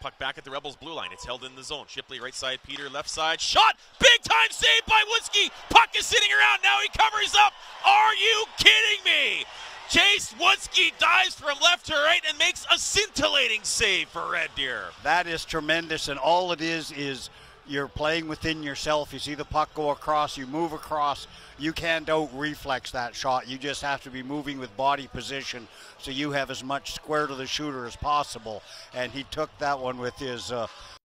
Puck back at the Rebels' blue line. It's held in the zone. Shipley right side, Peter left side. Shot! Big time save by Wutzke. Puck is sitting around. Now he covers up. Are you kidding me? Chase Wutzke dives from left to right and makes a scintillating save for Red Deer. That is tremendous, and all it is you're playing within yourself. You see the puck go across, you move across. You can't out-reflex that shot. You just have to be moving with body position so you have as much square to the shooter as possible. And he took that one with his...